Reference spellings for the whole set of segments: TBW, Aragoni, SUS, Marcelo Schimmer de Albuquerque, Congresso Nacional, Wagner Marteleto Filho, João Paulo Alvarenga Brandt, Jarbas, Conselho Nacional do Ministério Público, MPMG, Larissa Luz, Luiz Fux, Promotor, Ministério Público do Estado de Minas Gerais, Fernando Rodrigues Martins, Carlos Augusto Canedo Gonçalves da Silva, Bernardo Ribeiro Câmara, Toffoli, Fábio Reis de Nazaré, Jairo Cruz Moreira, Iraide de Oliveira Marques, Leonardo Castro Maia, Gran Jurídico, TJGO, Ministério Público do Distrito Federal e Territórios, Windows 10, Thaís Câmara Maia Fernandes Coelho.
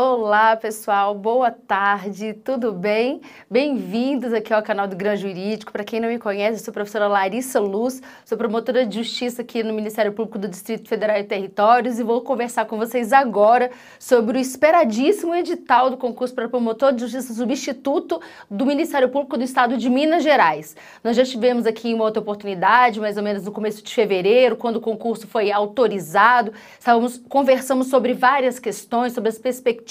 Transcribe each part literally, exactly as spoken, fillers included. Olá pessoal, boa tarde, tudo bem? Bem-vindos aqui ao canal do Gran Jurídico. Para quem não me conhece, eu sou a professora Larissa Luz, sou promotora de Justiça aqui no Ministério Público do Distrito Federal e Territórios e vou conversar com vocês agora sobre o esperadíssimo edital do concurso para promotor de Justiça substituto do Ministério Público do Estado de Minas Gerais. Nós já tivemos aqui uma outra oportunidade, mais ou menos no começo de fevereiro, quando o concurso foi autorizado, estávamos, conversamos sobre várias questões, sobre as perspectivas.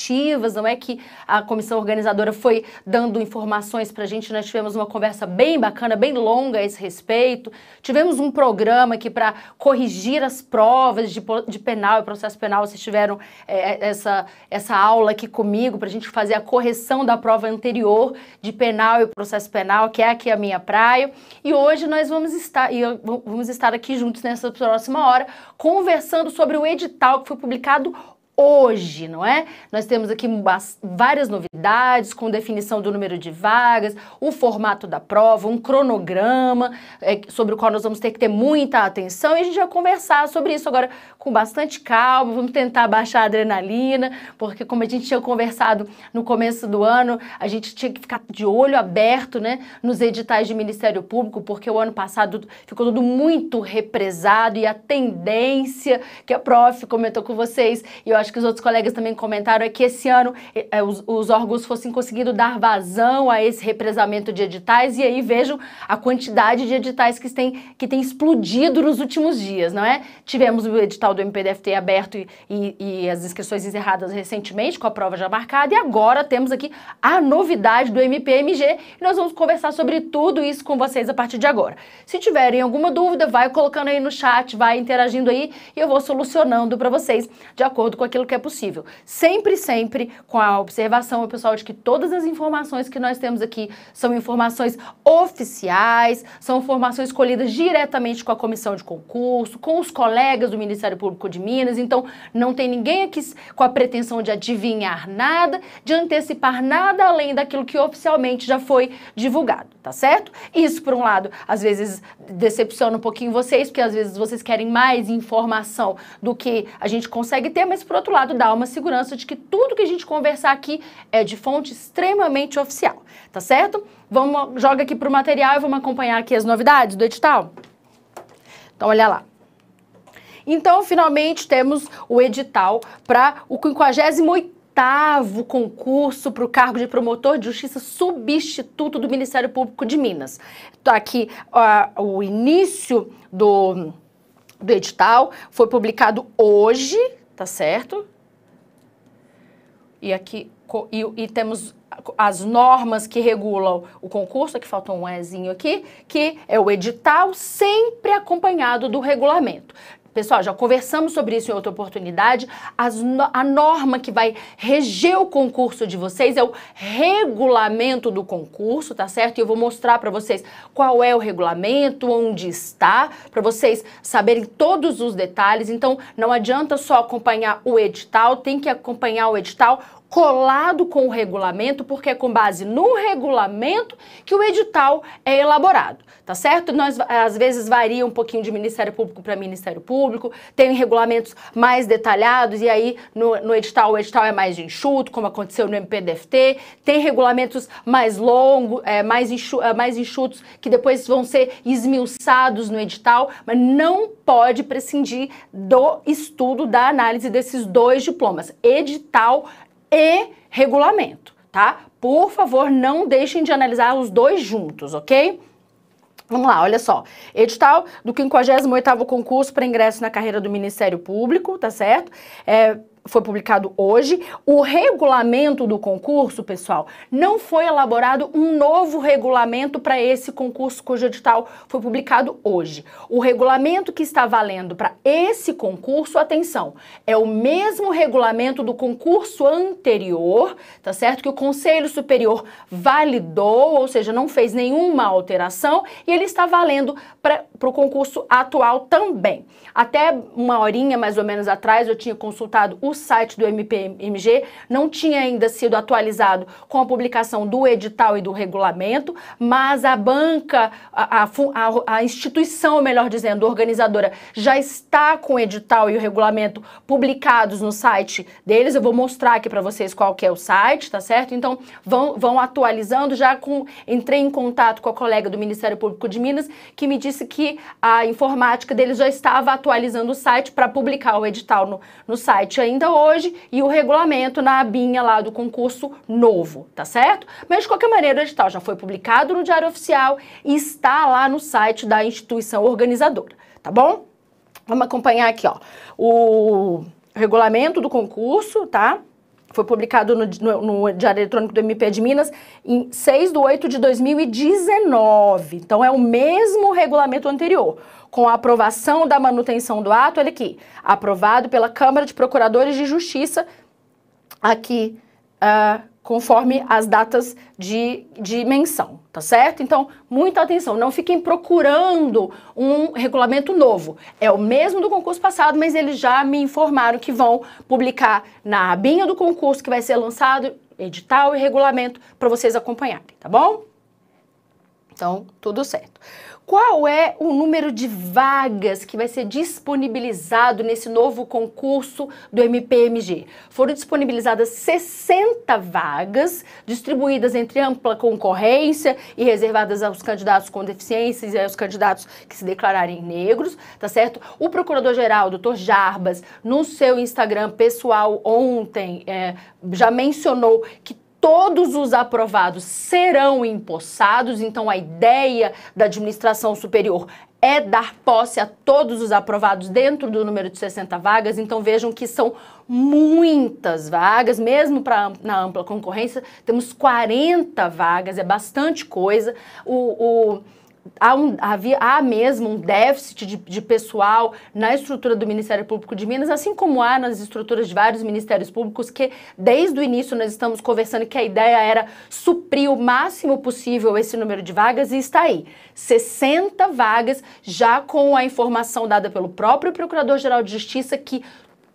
Não é que a comissão organizadora foi dando informações para a gente, nós tivemos uma conversa bem bacana, bem longa a esse respeito, tivemos um programa aqui para corrigir as provas de, de penal e processo penal, vocês tiveram é, essa, essa aula aqui comigo para a gente fazer a correção da prova anterior de penal e processo penal, que é aqui a minha praia, e hoje nós vamos estar, e eu, vamos estar aqui juntos nessa próxima hora, conversando sobre o edital que foi publicado hoje, não é? Nós temos aqui várias novidades, com definição do número de vagas, o formato da prova, um cronograma, é, sobre o qual nós vamos ter que ter muita atenção, e a gente vai conversar sobre isso agora com bastante calma, vamos tentar baixar a adrenalina, porque como a gente tinha conversado no começo do ano, a gente tinha que ficar de olho aberto, né, nos editais de Ministério Público, porque o ano passado ficou tudo muito represado, e a tendência que a prof comentou com vocês, e eu acho que os outros colegas também comentaram, é que esse ano eh, os, os órgãos fossem conseguindo dar vazão a esse represamento de editais, e aí vejam a quantidade de editais que tem, que tem explodido nos últimos dias, não é? Tivemos o edital do M P D F T aberto e, e, e as inscrições encerradas recentemente, com a prova já marcada, e agora temos aqui a novidade do M P M G, e nós vamos conversar sobre tudo isso com vocês a partir de agora. Se tiverem alguma dúvida, vai colocando aí no chat, vai interagindo aí, e eu vou solucionando para vocês, de acordo com aquilo que é possível. Sempre, sempre com a observação, pessoal, de que todas as informações que nós temos aqui são informações oficiais, são informações colhidas diretamente com a comissão de concurso, com os colegas do Ministério Público de Minas, então não tem ninguém aqui com a pretensão de adivinhar nada, de antecipar nada além daquilo que oficialmente já foi divulgado, tá certo? Isso, por um lado, às vezes decepciona um pouquinho vocês, porque às vezes vocês querem mais informação do que a gente consegue ter, mas por outro lado, dá uma segurança de que tudo que a gente conversar aqui é de fonte extremamente oficial, tá certo? Vamos, joga aqui pro material e vamos acompanhar aqui as novidades do edital? Então, olha lá. Então, finalmente, temos o edital para o quinquagésimo oitavo oitavo concurso para o cargo de promotor de justiça substituto do Ministério Público de Minas. Está aqui uh, o início do, do edital, foi publicado hoje, tá certo? E aqui e, e temos as normas que regulam o concurso, aqui faltou um ezinho aqui, que é o edital sempre acompanhado do regulamento. Pessoal, já conversamos sobre isso em outra oportunidade. As, a norma que vai reger o concurso de vocês é o regulamento do concurso, tá certo? E eu vou mostrar para vocês qual é o regulamento, onde está, para vocês saberem todos os detalhes. Então, não adianta só acompanhar o edital, tem que acompanhar o edital colado com o regulamento, porque é com base no regulamento que o edital é elaborado, tá certo? Nós, às vezes varia um pouquinho de Ministério Público para Ministério Público, tem regulamentos mais detalhados e aí no, no edital, o edital é mais enxuto, como aconteceu no M P D F T, tem regulamentos mais longos, é, mais, enxu, é, mais enxutos, que depois vão ser esmiuçados no edital, mas não pode prescindir do estudo, da análise desses dois diplomas, edital e regulamento, tá? Por favor, não deixem de analisar os dois juntos, ok? Vamos lá, olha só. Edital do quinquagésimo oitavo concurso para ingresso na carreira do Ministério Público, tá certo? É... Foi publicado hoje. O regulamento do concurso, pessoal, não foi elaborado um novo regulamento para esse concurso cujo edital foi publicado hoje. O regulamento que está valendo para esse concurso, atenção, é o mesmo regulamento do concurso anterior, tá certo? Que o Conselho Superior validou, ou seja, não fez nenhuma alteração, e ele está valendo para o concurso atual também. Até uma horinha mais ou menos atrás eu tinha consultado o site do M P M G não tinha ainda sido atualizado com a publicação do edital e do regulamento, mas a banca, a, a, a instituição, melhor dizendo, organizadora, já está com o edital e o regulamento publicados no site deles. Eu vou mostrar aqui para vocês qual que é o site, tá certo? Então, vão, vão atualizando. Já com, entrei em contato com a colega do Ministério Público de Minas, que me disse que a informática deles já estava atualizando o site para publicar o edital no, no site ainda hoje e o regulamento na abinha lá do concurso novo, tá certo? Mas, de qualquer maneira, o edital já foi publicado no Diário Oficial e está lá no site da instituição organizadora, tá bom? Vamos acompanhar aqui, ó, o regulamento do concurso, tá? Foi publicado no, no, no Diário Eletrônico do M P de Minas em seis de oito de dois mil e dezenove. Então, é o mesmo regulamento anterior, com a aprovação da manutenção do ato, olha aqui, aprovado pela Câmara de Procuradores de Justiça, aqui, uh, conforme as datas de, de menção, tá certo? Então, muita atenção, não fiquem procurando um regulamento novo. É o mesmo do concurso passado, mas eles já me informaram que vão publicar na abinha do concurso que vai ser lançado, edital e regulamento, para vocês acompanharem, tá bom? Então, tudo certo. Qual é o número de vagas que vai ser disponibilizado nesse novo concurso do M P M G? Foram disponibilizadas sessenta vagas, distribuídas entre ampla concorrência e reservadas aos candidatos com deficiências e aos candidatos que se declararem negros, tá certo? O procurador-geral, doutor Jarbas, no seu Instagram pessoal ontem, é, já mencionou que todos os aprovados serão empossados, então a ideia da administração superior é dar posse a todos os aprovados dentro do número de sessenta vagas, então vejam que são muitas vagas, mesmo pra, na ampla concorrência, temos quarenta vagas, é bastante coisa. O... o Há, um, havia, há mesmo um déficit de, de pessoal na estrutura do Ministério Público de Minas, assim como há nas estruturas de vários ministérios públicos, que desde o início nós estamos conversando que a ideia era suprir o máximo possível esse número de vagas e está aí. sessenta vagas, já com a informação dada pelo próprio Procurador-Geral de Justiça que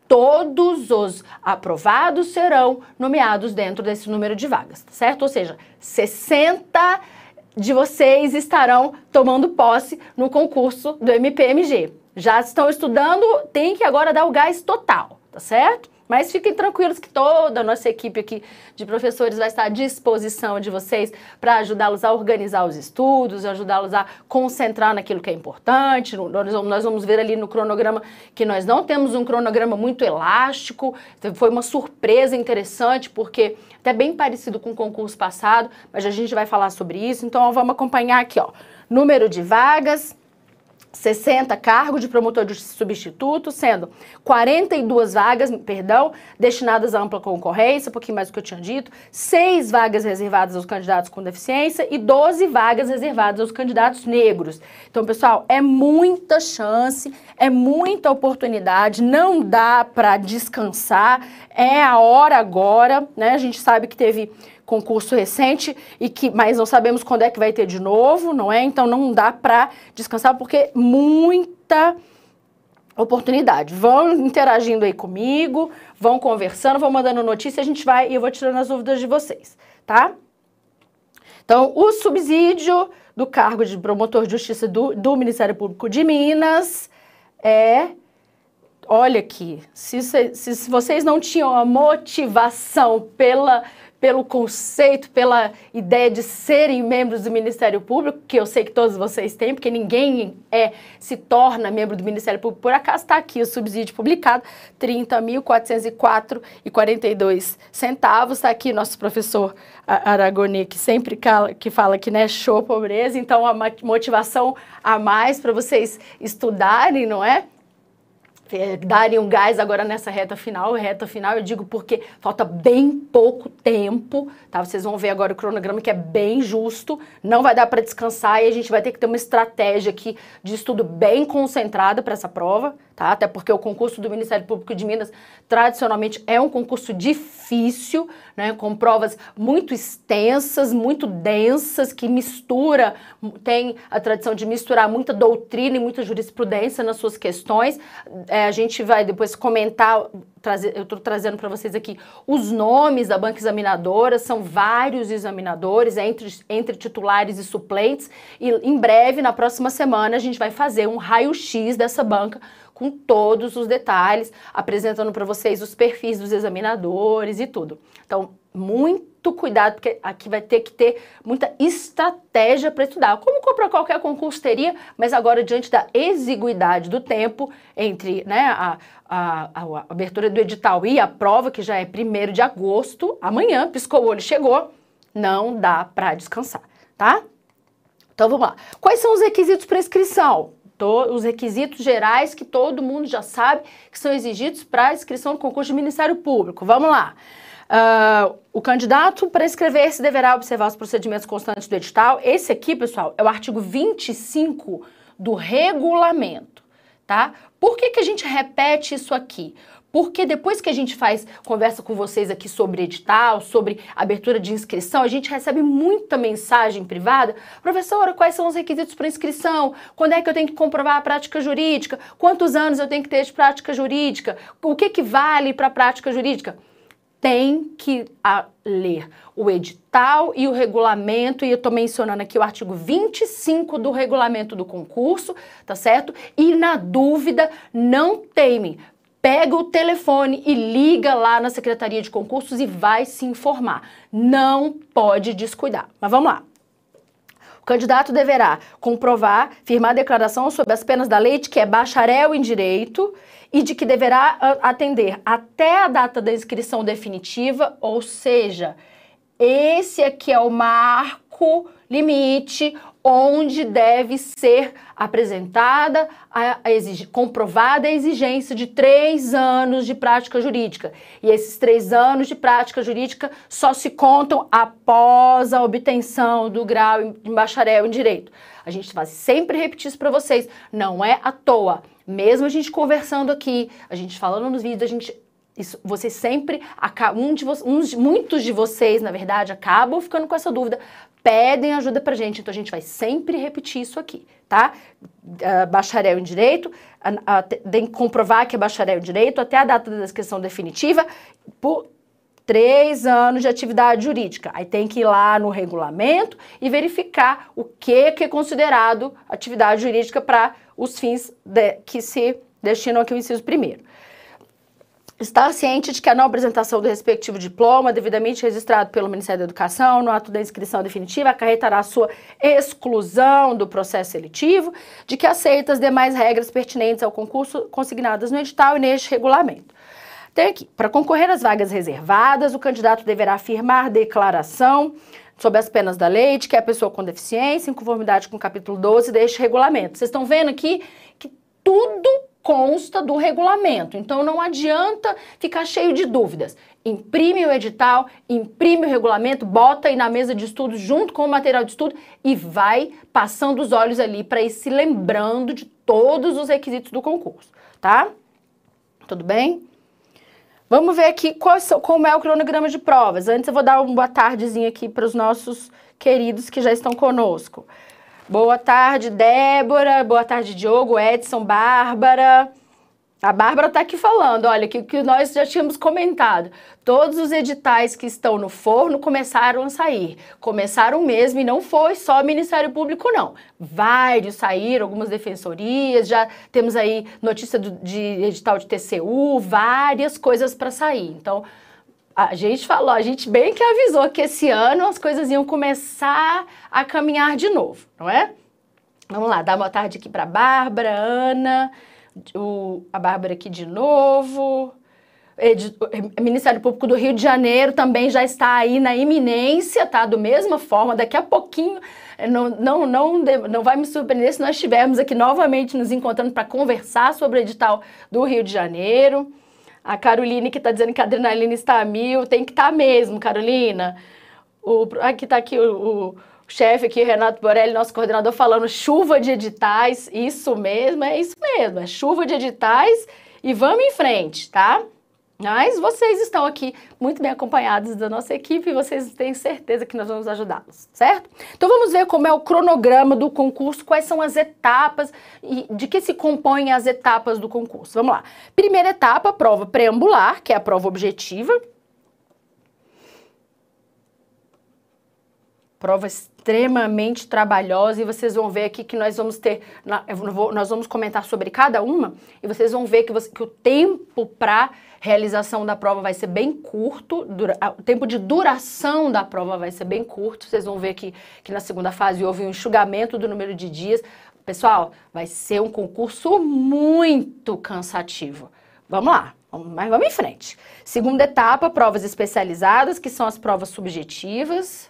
todos os aprovados serão nomeados dentro desse número de vagas, certo? Ou seja, sessenta de vocês estarão tomando posse no concurso do M P M G. Já estão estudando, tem que agora dar o gás total, tá certo? Mas fiquem tranquilos que toda a nossa equipe aqui de professores vai estar à disposição de vocês para ajudá-los a organizar os estudos, ajudá-los a concentrar naquilo que é importante. Nós vamos ver ali no cronograma que nós não temos um cronograma muito elástico. Foi uma surpresa interessante, porque até bem parecido com o concurso passado, mas a gente vai falar sobre isso. Então, vamos acompanhar aqui, ó, número de vagas. sessenta cargos de promotor de substituto, sendo quarenta e duas vagas, perdão, destinadas à ampla concorrência, um pouquinho mais do que eu tinha dito, seis vagas reservadas aos candidatos com deficiência e doze vagas reservadas aos candidatos negros. Então, pessoal, é muita chance, é muita oportunidade, não dá para descansar, é a hora agora, né? A gente sabe que teve concurso recente, e que, mas não sabemos quando é que vai ter de novo, não é? Então não dá para descansar, porque muita oportunidade. Vão interagindo aí comigo, vão conversando, vão mandando notícia, a gente vai e eu vou tirando as dúvidas de vocês, tá? Então, o subsídio do cargo de promotor de justiça do, do Ministério Público de Minas é... Olha aqui, se, se, se vocês não tinham a motivação pela... pelo conceito, pela ideia de serem membros do Ministério Público, que eu sei que todos vocês têm, porque ninguém é, se torna membro do Ministério Público por acaso. Está aqui o subsídio publicado, trinta mil quatrocentos e quatro reais e quarenta e dois centavos. Está aqui nosso professor Aragoni, que sempre fala que, fala que né, show pobreza, então a motivação a mais para vocês estudarem, não é? Darem um gás agora nessa reta final. Reta final eu digo porque falta bem pouco tempo, tá? Vocês vão ver agora o cronograma, que é bem justo, não vai dar para descansar e a gente vai ter que ter uma estratégia aqui de estudo bem concentrada para essa prova, tá? Até porque o concurso do Ministério Público de Minas, tradicionalmente, é um concurso difícil, né? Com provas muito extensas, muito densas, que mistura, tem a tradição de misturar muita doutrina e muita jurisprudência nas suas questões. É, a gente vai depois comentar, trazer, eu estou trazendo para vocês aqui os nomes da banca examinadora, são vários examinadores, entre, entre titulares e suplentes, e em breve, na próxima semana, a gente vai fazer um raio-x dessa banca, com todos os detalhes, apresentando para vocês os perfis dos examinadores e tudo. Então, muito cuidado, porque aqui vai ter que ter muita estratégia para estudar, como para qualquer concurso teria, mas agora, diante da exiguidade do tempo, entre, né, a, a, a abertura do edital e a prova, que já é primeiro de agosto, amanhã, piscou o olho, chegou, não dá para descansar, tá? Então, vamos lá. Quais são os requisitos para inscrição? Os requisitos gerais que todo mundo já sabe que são exigidos para a inscrição no concurso de Ministério Público. Vamos lá. Uh, o candidato, para inscrever-se, deverá observar os procedimentos constantes do edital. Esse aqui, pessoal, é o artigo vinte e cinco do regulamento, tá? Por que que a gente repete isso aqui? Porque depois que a gente faz, conversa com vocês aqui sobre edital, sobre abertura de inscrição, a gente recebe muita mensagem privada. Professora, quais são os requisitos para inscrição? Quando é que eu tenho que comprovar a prática jurídica? Quantos anos eu tenho que ter de prática jurídica? O que que vale para a prática jurídica? Tem que a, ler o edital e o regulamento, e eu estou mencionando aqui o artigo vinte e cinco do regulamento do concurso, tá certo? E na dúvida, não teime. Pega o telefone e liga lá na Secretaria de Concursos e vai se informar. Não pode descuidar. Mas vamos lá. O candidato deverá comprovar, firmar declaração sobre as penas da lei de que é bacharel em Direito e de que deverá atender até a data da inscrição definitiva, ou seja, esse aqui é o marco limite onde deve ser apresentada, a, a exig... comprovada a exigência de três anos de prática jurídica. E esses três anos de prática jurídica só se contam após a obtenção do grau em, em bacharel em Direito. A gente vai sempre repetir isso para vocês, não é à toa. Mesmo a gente conversando aqui, a gente falando nos vídeos, a gente... Isso, vocês sempre, um de vo, uns, muitos de vocês, na verdade, acabam ficando com essa dúvida, pedem ajuda pra gente, então a gente vai sempre repetir isso aqui, tá? Uh, bacharel em Direito, uh, uh, tem que comprovar que é bacharel em Direito até a data da inscrição definitiva, por três anos de atividade jurídica. Aí tem que ir lá no regulamento e verificar o que, que é considerado atividade jurídica para os fins de, que se destinam aqui ao inciso primeiro. Estar ciente de que a não apresentação do respectivo diploma, devidamente registrado pelo Ministério da Educação, no ato da inscrição definitiva, acarretará a sua exclusão do processo seletivo, de que aceita as demais regras pertinentes ao concurso consignadas no edital e neste regulamento. Tem aqui, para concorrer às vagas reservadas, o candidato deverá firmar declaração sobre as penas da lei de que é a pessoa com deficiência, em conformidade com o capítulo doze deste regulamento. Vocês estão vendo aqui que tudo consta do regulamento, então não adianta ficar cheio de dúvidas. Imprime o edital, imprime o regulamento, bota aí na mesa de estudo junto com o material de estudo e vai passando os olhos ali para ir se lembrando de todos os requisitos do concurso, tá? Tudo bem? Vamos ver aqui qual, como é o cronograma de provas. Antes eu vou dar uma boa tardezinha aqui para os nossos queridos que já estão conosco. Boa tarde, Débora, boa tarde, Diogo, Edson, Bárbara. A Bárbara está aqui falando, olha, que, que nós já tínhamos comentado. Todos os editais que estão no forno começaram a sair. Começaram mesmo e não foi só Ministério Público, não. Vários saíram, algumas defensorias, já temos aí notícia do, de edital de T C U, várias coisas para sair. Então, a gente falou, a gente bem que avisou que esse ano as coisas iam começar a caminhar de novo, não é? Vamos lá, dá boa tarde aqui para a Bárbara, Ana, o, a Bárbara aqui de novo. Ed, o Ministério Público do Rio de Janeiro também já está aí na iminência, tá? Da mesma forma, daqui a pouquinho, não, não, não, não vai me surpreender se nós estivermos aqui novamente nos encontrando para conversar sobre o edital do Rio de Janeiro. A Caroline que está dizendo que a adrenalina está a mil, tem que estar mesmo, Carolina. O, aqui está aqui o, o chefe aqui, Renato Borelli, nosso coordenador, falando chuva de editais, isso mesmo, é isso mesmo, é chuva de editais e vamos em frente, tá? Mas vocês estão aqui muito bem acompanhados da nossa equipe e vocês têm certeza que nós vamos ajudá-los, certo? Então vamos ver como é o cronograma do concurso, quais são as etapas e de que se compõem as etapas do concurso. Vamos lá. Primeira etapa, prova preambular, que é a prova objetiva. Prova extremamente trabalhosa e vocês vão ver aqui que nós vamos ter, nós vamos comentar sobre cada uma e vocês vão ver que, você, que o tempo para realização da prova vai ser bem curto, dura, o tempo de duração da prova vai ser bem curto, vocês vão ver que, que na segunda fase houve um enxugamento do número de dias. Pessoal, vai ser um concurso muito cansativo. Vamos lá, mas vamos em frente. Segunda etapa, provas especializadas, que são as provas subjetivas.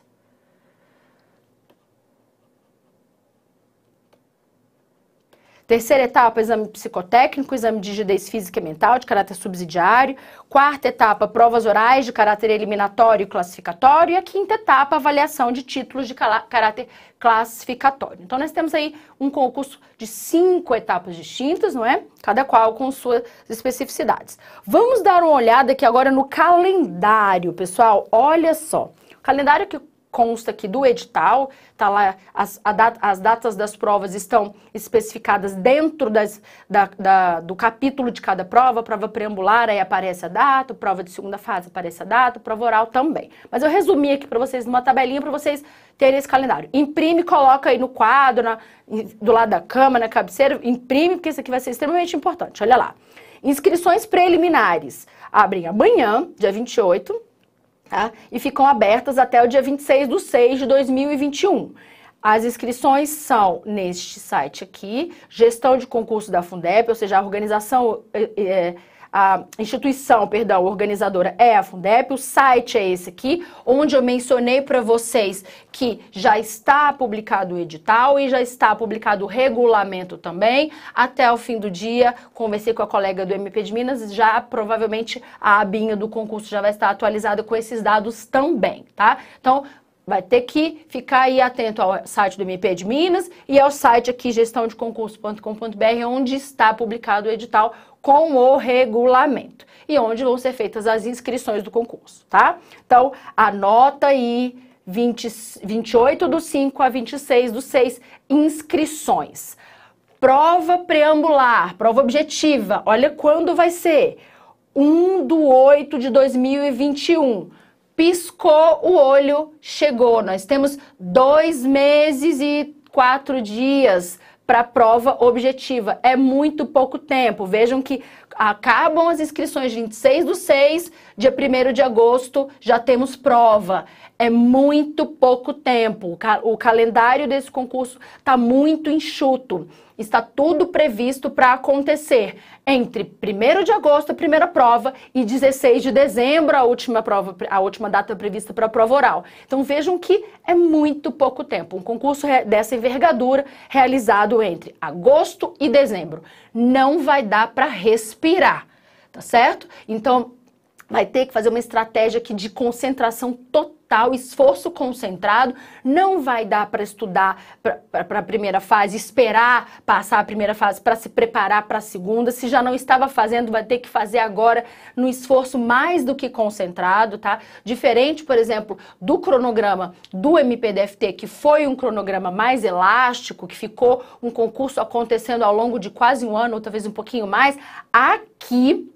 Terceira etapa, exame psicotécnico, exame de rigidez física e mental de caráter subsidiário. Quarta etapa, provas orais de caráter eliminatório e classificatório. E a quinta etapa, avaliação de títulos de caráter classificatório. Então, nós temos aí um concurso de cinco etapas distintas, não é? Cada qual com suas especificidades. Vamos dar uma olhada aqui agora no calendário, pessoal. Olha só, o calendário que consta aqui do edital, tá lá, as, a data, as datas das provas estão especificadas dentro das, da, da, do capítulo de cada prova, prova preambular, aí aparece a data, prova de segunda fase aparece a data, prova oral também. Mas eu resumi aqui para vocês numa tabelinha para vocês terem esse calendário. Imprime, coloca aí no quadro, na, do lado da cama, na cabeceira, imprime, porque isso aqui vai ser extremamente importante, olha lá. Inscrições preliminares abrem amanhã, dia vinte e oito, tá? E ficam abertas até o dia vinte e seis de seis de dois mil e vinte e um. As inscrições são neste site aqui, gestão de concurso da FUNDEP, ou seja, a organização, é, a instituição, perdão, organizadora é a FUNDEP, o site é esse aqui, onde eu mencionei para vocês que já está publicado o edital e já está publicado o regulamento também. Até o fim do dia, conversei com a colega do M P de Minas, já provavelmente a abinha do concurso já vai estar atualizada com esses dados também, tá? Então, vai ter que ficar aí atento ao site do M P de Minas e ao site aqui, gestão de concursos ponto com ponto br, onde está publicado o edital com o regulamento e onde vão ser feitas as inscrições do concurso, tá? Então, anota aí, vinte, vinte e oito do cinco a vinte e seis do seis, inscrições. Prova preambular, prova objetiva, olha quando vai ser, um de oito de dois mil e vinte e um. Piscou o olho, chegou. Nós temos dois meses e quatro dias para a prova objetiva. É muito pouco tempo. Vejam que acabam as inscrições vinte e seis do seis, dia primeiro de agosto, já temos prova. É muito pouco tempo. O calendário desse concurso está muito enxuto. Está tudo previsto para acontecer entre primeiro de agosto, a primeira prova, e dezesseis de dezembro, a última prova, a última data prevista para a prova oral. Então vejam que é muito pouco tempo. Um concurso dessa envergadura realizado entre agosto e dezembro. Não vai dar para respirar, tá certo? Então vai ter que fazer uma estratégia aqui de concentração total. Esforço concentrado, não vai dar para estudar para a primeira fase, esperar passar a primeira fase para se preparar para a segunda. Se já não estava fazendo, vai ter que fazer agora no esforço mais do que concentrado, tá? Diferente, por exemplo, do cronograma do M P D F T, que foi um cronograma mais elástico, que ficou um concurso acontecendo ao longo de quase um ano, ou talvez um pouquinho mais. Aqui,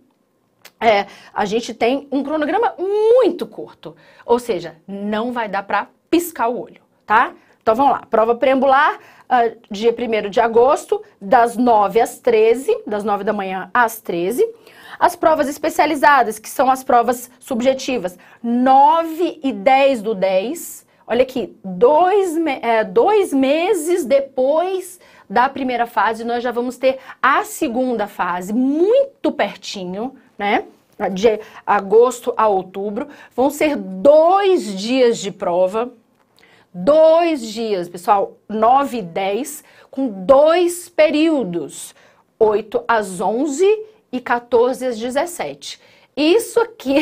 É, a gente tem um cronograma muito curto, ou seja, não vai dar para piscar o olho, tá? Então vamos lá, prova preambular, uh, dia primeiro de agosto, das nove às treze, das nove da manhã às treze. As provas especializadas, que são as provas subjetivas, nove e dez do dez, olha aqui, dois, me é, dois meses depois da primeira fase, nós já vamos ter a segunda fase, muito pertinho, né? De agosto a outubro, vão ser dois dias de prova, dois dias, pessoal, nove e dez, com dois períodos, oito às onze e quatorze às dezessete. Isso aqui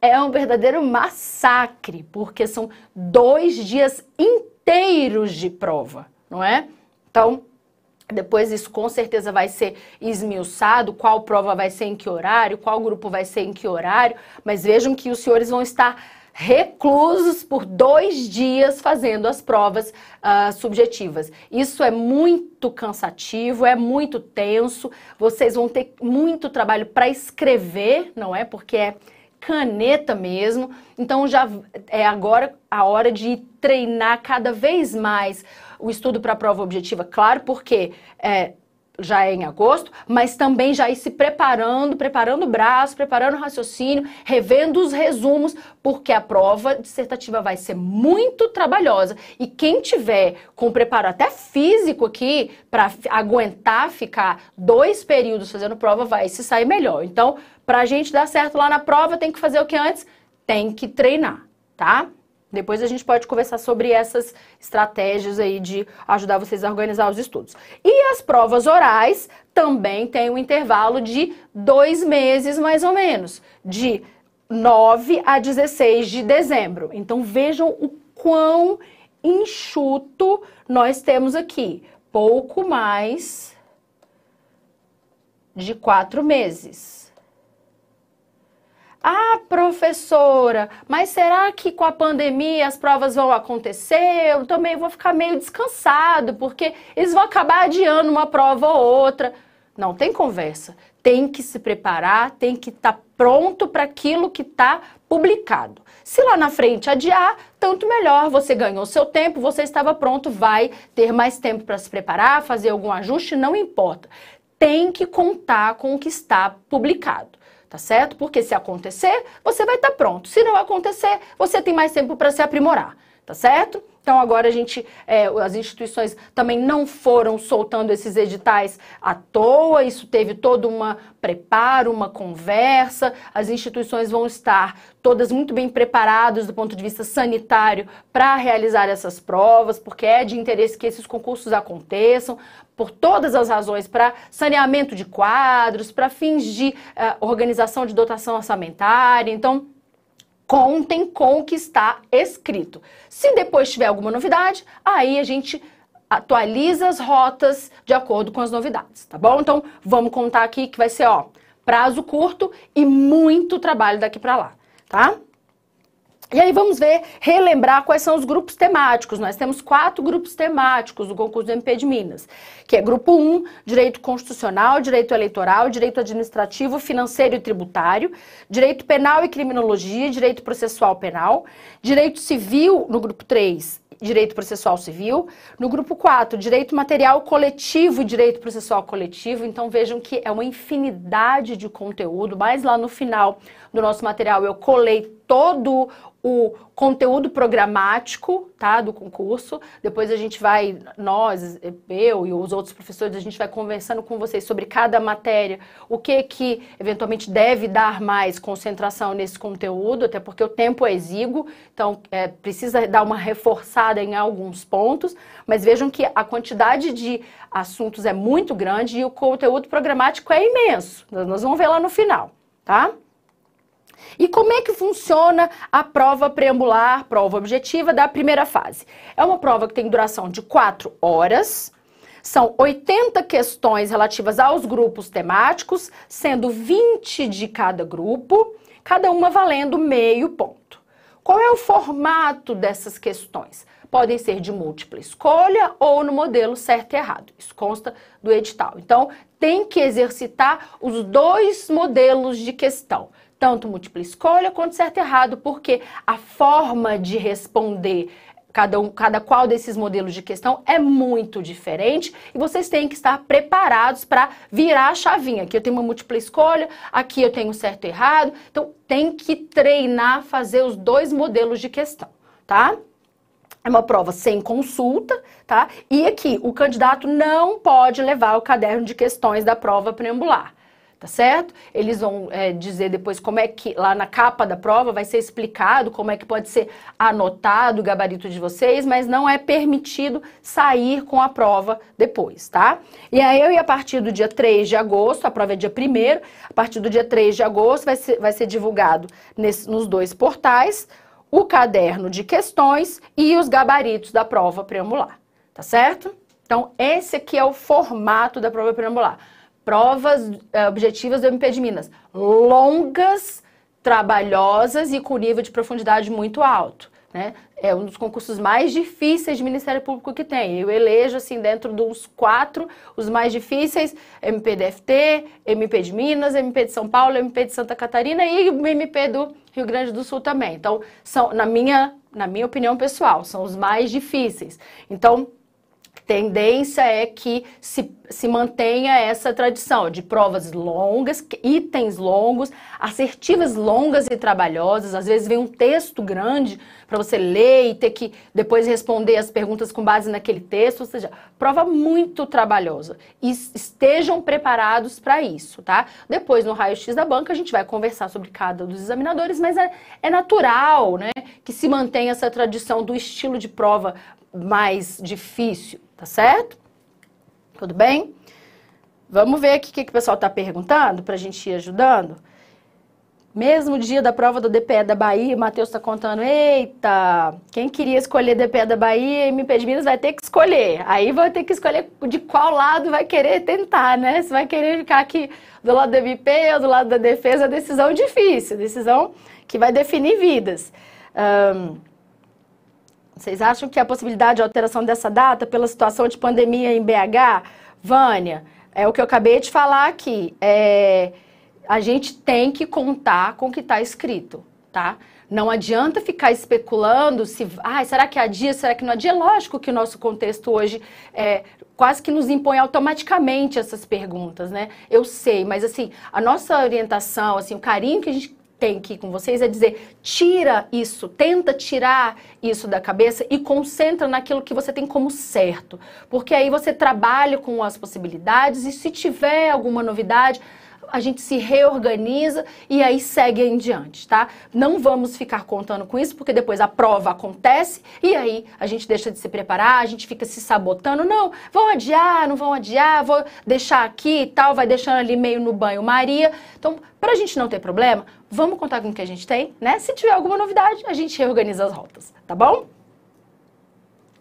é um verdadeiro massacre, porque são dois dias inteiros inteiros de prova, não é? Então, depois isso com certeza vai ser esmiuçado, qual prova vai ser em que horário, qual grupo vai ser em que horário, mas vejam que os senhores vão estar reclusos por dois dias fazendo as provas uh, subjetivas. Isso é muito cansativo, é muito tenso, vocês vão ter muito trabalho para escrever, não é? Porque é caneta mesmo, então já é agora a hora de treinar cada vez mais o estudo para a prova objetiva, claro, porque é, já é em agosto, mas também já ir se preparando, preparando o braço, preparando o raciocínio, revendo os resumos, porque a prova dissertativa vai ser muito trabalhosa. E quem tiver com preparo até físico aqui, para aguentar ficar dois períodos fazendo prova, vai se sair melhor. Então, para a gente dar certo lá na prova, tem que fazer o que antes? Tem que treinar, tá? Depois a gente pode conversar sobre essas estratégias aí de ajudar vocês a organizar os estudos. E as provas orais também tem um intervalo de dois meses, mais ou menos, de nove a dezesseis de dezembro. Então vejam o quão enxuto nós temos aqui. Pouco mais de quatro meses. Ah, professora, mas será que com a pandemia as provas vão acontecer? Eu também vou ficar meio descansado, porque eles vão acabar adiando uma prova ou outra. Não tem conversa. Tem que se preparar, tem que estar pronto para aquilo que está publicado. Se lá na frente adiar, tanto melhor. Você ganhou seu tempo, você estava pronto, vai ter mais tempo para se preparar, fazer algum ajuste, não importa. Tem que contar com o que está publicado. Tá certo? Porque se acontecer, você vai estar pronto. Se não acontecer, você tem mais tempo para se aprimorar. Tá certo? Então agora a gente, é, as instituições também não foram soltando esses editais à toa, isso teve todo um preparo, uma conversa, as instituições vão estar todas muito bem preparadas do ponto de vista sanitário para realizar essas provas, porque é de interesse que esses concursos aconteçam, por todas as razões, para saneamento de quadros, para fins de uh, organização de dotação orçamentária, então contem com o que está escrito. Se depois tiver alguma novidade, aí a gente atualiza as rotas de acordo com as novidades, tá bom? Então, vamos contar aqui que vai ser, ó, prazo curto e muito trabalho daqui para lá, tá? E aí vamos ver, relembrar quais são os grupos temáticos. Nós temos quatro grupos temáticos do concurso do M P de Minas, que é grupo um, direito constitucional, direito eleitoral, direito administrativo, financeiro e tributário, direito penal e criminologia, direito processual penal, direito civil no grupo três, direito processual civil, no grupo quatro, direito material coletivo e direito processual coletivo. Então vejam que é uma infinidade de conteúdo, mas lá no final do nosso material eu colei todo o conteúdo programático, tá, do concurso. Depois a gente vai, nós, eu e os outros professores, a gente vai conversando com vocês sobre cada matéria, o que que eventualmente deve dar mais concentração nesse conteúdo, até porque o tempo é exíguo, então é, precisa dar uma reforçada em alguns pontos, mas vejam que a quantidade de assuntos é muito grande e o conteúdo programático é imenso. Nós vamos ver lá no final, tá? E como é que funciona a prova preambular, prova objetiva da primeira fase? É uma prova que tem duração de quatro horas, são oitenta questões relativas aos grupos temáticos, sendo vinte de cada grupo, cada uma valendo meio ponto. Qual é o formato dessas questões? Podem ser de múltipla escolha ou no modelo certo e errado. Isso consta do edital. Então, tem que exercitar os dois modelos de questão. Tanto múltipla escolha quanto certo e errado, porque a forma de responder cada, um, cada qual desses modelos de questão é muito diferente e vocês têm que estar preparados para virar a chavinha. Aqui eu tenho uma múltipla escolha, aqui eu tenho certo e errado, então tem que treinar, fazer os dois modelos de questão, tá? É uma prova sem consulta, tá? E aqui o candidato não pode levar o caderno de questões da prova preambular. Tá certo? Eles vão é, dizer depois como é que, lá na capa da prova, vai ser explicado como é que pode ser anotado o gabarito de vocês, mas não é permitido sair com a prova depois, tá? E aí, eu, e a partir do dia três de agosto, a prova é dia primeiro, a partir do dia três de agosto vai ser, vai ser divulgado nesse, nos dois portais o caderno de questões e os gabaritos da prova preambular, tá certo? Então, esse aqui é o formato da prova preambular. Provas eh, objetivas do M P de Minas, longas, trabalhosas e com nível de profundidade muito alto, né? É um dos concursos mais difíceis de Ministério Público que tem. Eu elejo, assim, dentro dos quatro, os mais difíceis, M P D F T, M P de Minas, M P de São Paulo, M P de Santa Catarina e o M P do Rio Grande do Sul também. Então, são, na minha, na minha opinião pessoal, são os mais difíceis. Então, tendência é que se, se mantenha essa tradição de provas longas, itens longos, assertivas longas e trabalhosas. Às vezes vem um texto grande para você ler e ter que depois responder as perguntas com base naquele texto, ou seja, prova muito trabalhosa. E estejam preparados para isso, tá? Depois, no raio-x da banca, a gente vai conversar sobre cada um dos examinadores, mas é, é natural, né, que se mantenha essa tradição do estilo de prova mais difícil, tá certo? Tudo bem? Vamos ver aqui o que, que o pessoal tá perguntando, pra gente ir ajudando. Mesmo dia da prova do D P E da Bahia, o Matheus tá contando, eita, quem queria escolher D P E da Bahia, M P de Minas vai ter que escolher. Aí vai ter que escolher de qual lado vai querer tentar, né? Se vai querer ficar aqui do lado do M P ou do lado da defesa, decisão difícil, decisão que vai definir vidas. Um, Vocês acham que a possibilidade de alteração dessa data pela situação de pandemia em B H? Vânia, é o que eu acabei de falar aqui. É, a gente tem que contar com o que está escrito, tá? Não adianta ficar especulando se... Ah, será que adia? Será que não adia? Lógico que o nosso contexto hoje é, quase que nos impõe automaticamente essas perguntas, né? Eu sei, mas assim, a nossa orientação, assim, o carinho que a gente tem que ir com vocês é dizer, tira isso, tenta tirar isso da cabeça e concentra naquilo que você tem como certo, porque aí você trabalha com as possibilidades e se tiver alguma novidade, a gente se reorganiza e aí segue em diante, tá? Não vamos ficar contando com isso, porque depois a prova acontece e aí a gente deixa de se preparar, a gente fica se sabotando, não, vão adiar, não vão adiar, vou deixar aqui e tal, vai deixando ali meio no banho-maria. Então, pra gente não ter problema, vamos contar com o que a gente tem, né? Se tiver alguma novidade, a gente reorganiza as rotas, tá bom?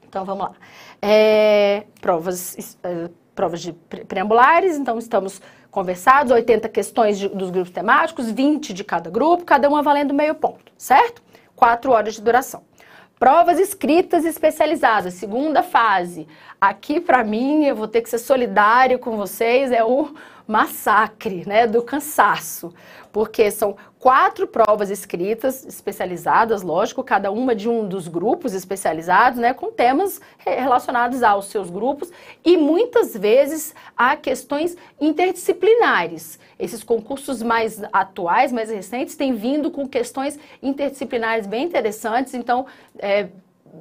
Então, vamos lá. É, provas, é, provas de pre preambulares, então estamos... conversados, oitenta questões de, dos grupos temáticos, vinte de cada grupo, cada uma valendo meio ponto, certo? Quatro horas de duração. Provas escritas especializadas, segunda fase. Aqui, pra mim, eu vou ter que ser solidário com vocês, é o massacre, né, do cansaço. Porque são quatro provas escritas especializadas, lógico, cada uma de um dos grupos especializados, né, com temas relacionados aos seus grupos e muitas vezes há questões interdisciplinares. Esses concursos mais atuais, mais recentes, têm vindo com questões interdisciplinares bem interessantes, então é,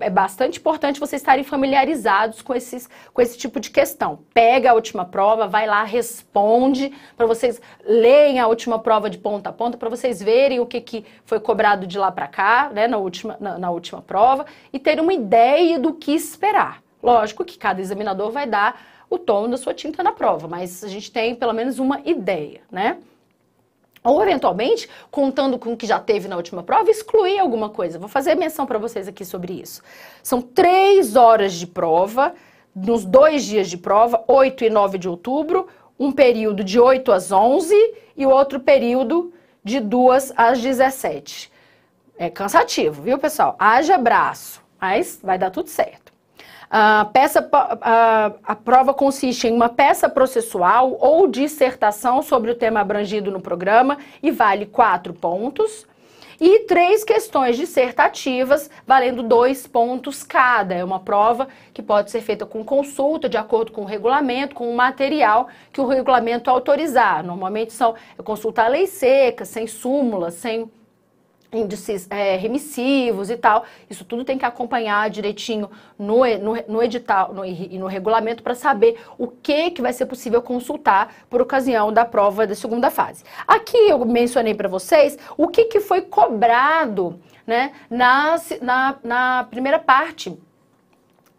é bastante importante vocês estarem familiarizados com, esses, com esse tipo de questão. Pega a última prova, vai lá, responde, para vocês leem a última prova de ponta a ponta, para vocês verem o que, que foi cobrado de lá para cá, né, na última, na, na última prova, e terem uma ideia do que esperar. Lógico que cada examinador vai dar o tom da sua tinta na prova, mas a gente tem pelo menos uma ideia, né? Ou, eventualmente, contando com o que já teve na última prova, excluir alguma coisa. Vou fazer menção para vocês aqui sobre isso. São três horas de prova, nos dois dias de prova, oito e nove de outubro, um período de oito às onze e o outro período de duas às dezessete. É cansativo, viu, pessoal? Haja braço, mas vai dar tudo certo. A, peça, a, a prova consiste em uma peça processual ou dissertação sobre o tema abrangido no programa e vale quatro pontos e três questões dissertativas valendo dois pontos cada. É uma prova que pode ser feita com consulta, de acordo com o regulamento, com o material que o regulamento autorizar. Normalmente são consultar a lei seca, sem súmula, sem... índices é, remissivos e tal, isso tudo tem que acompanhar direitinho no, no, no edital e no, no regulamento para saber o que, que vai ser possível consultar por ocasião da prova da segunda fase. Aqui eu mencionei para vocês o que, que foi cobrado, né, na, na, na primeira parte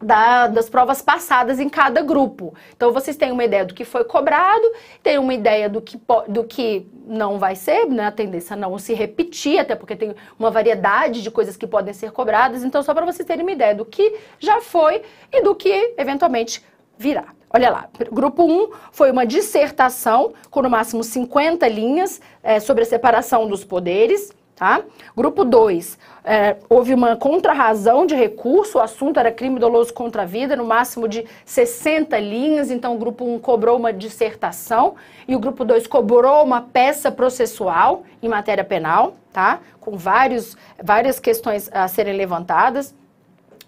Da, das provas passadas em cada grupo. Então, vocês têm uma ideia do que foi cobrado, têm uma ideia do que, do que não vai ser, né? A tendência a não se repetir, até porque tem uma variedade de coisas que podem ser cobradas. Então, só para vocês terem uma ideia do que já foi e do que, eventualmente, virá. Olha lá, grupo um foi uma dissertação, com no máximo cinquenta linhas, é, sobre a separação dos poderes. Tá? Grupo dois, é, houve uma contrarrazão de recurso, o assunto era crime doloso contra a vida, no máximo de sessenta linhas, então o grupo um cobrou uma dissertação e o grupo dois cobrou uma peça processual em matéria penal, tá? Com vários, várias questões a serem levantadas.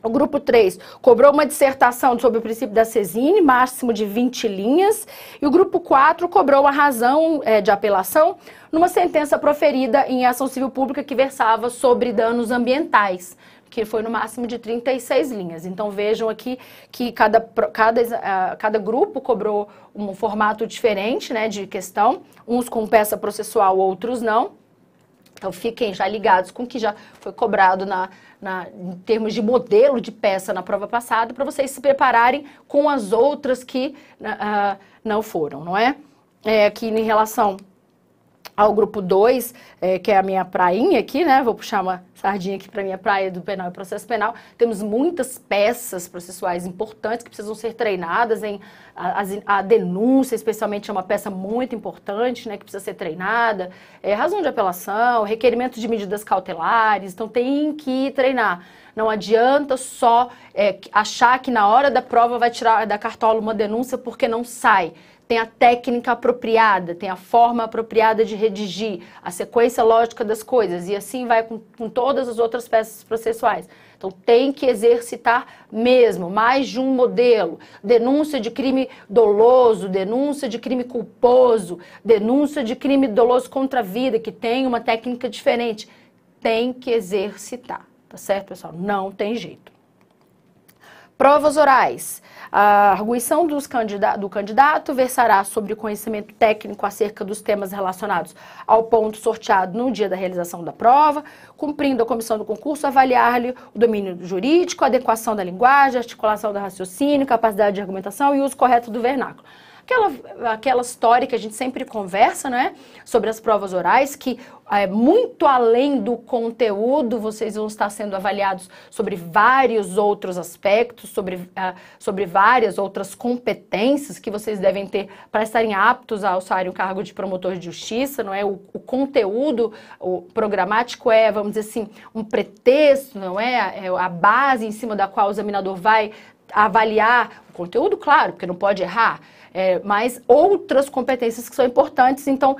O grupo três cobrou uma dissertação sobre o princípio da Cesine, máximo de vinte linhas. E o grupo quatro cobrou a razão é, de apelação numa sentença proferida em ação civil pública que versava sobre danos ambientais, que foi no máximo de trinta e seis linhas. Então vejam aqui que cada, cada, cada grupo cobrou um formato diferente, né, de questão, uns com peça processual, outros não. Então, fiquem já ligados com o que já foi cobrado na, na, em termos de modelo de peça na prova passada, para vocês se prepararem com as outras que uh, não foram, não é? É, aqui em relação ao grupo dois, é, que é a minha prainha aqui, né? Vou puxar uma sardinha aqui para minha praia do penal e processo penal. Temos muitas peças processuais importantes que precisam ser treinadas em a, a, a denúncia, especialmente é uma peça muito importante, né? Que precisa ser treinada. É, razão de apelação, requerimento de medidas cautelares, então tem que treinar. Não adianta só é, achar que na hora da prova vai tirar da cartola uma denúncia porque não sai. Tem a técnica apropriada, tem a forma apropriada de redigir, a sequência lógica das coisas, e assim vai com, com todas as outras peças processuais. Então tem que exercitar mesmo, mais de um modelo, denúncia de crime doloso, denúncia de crime culposo, denúncia de crime doloso contra a vida, que tem uma técnica diferente, tem que exercitar, tá certo, pessoal? Não tem jeito. Provas orais. A arguição dos candidato, do candidato versará sobre o conhecimento técnico acerca dos temas relacionados ao ponto sorteado no dia da realização da prova, cumprindo a comissão do concurso avaliar-lhe o domínio jurídico, adequação da linguagem, articulação do raciocínio, capacidade de argumentação e uso correto do vernáculo. Aquela, aquela história que a gente sempre conversa, né, sobre as provas orais, que é, muito além do conteúdo, vocês vão estar sendo avaliados sobre vários outros aspectos, sobre, uh, sobre várias outras competências que vocês devem ter para estarem aptos a alçarem o cargo de promotor de justiça, não é? O, o conteúdo o programático é, vamos dizer assim, um pretexto, não é? É a base em cima da qual o examinador vai avaliar o conteúdo, claro, porque não pode errar, é, mas outras competências que são importantes. Então,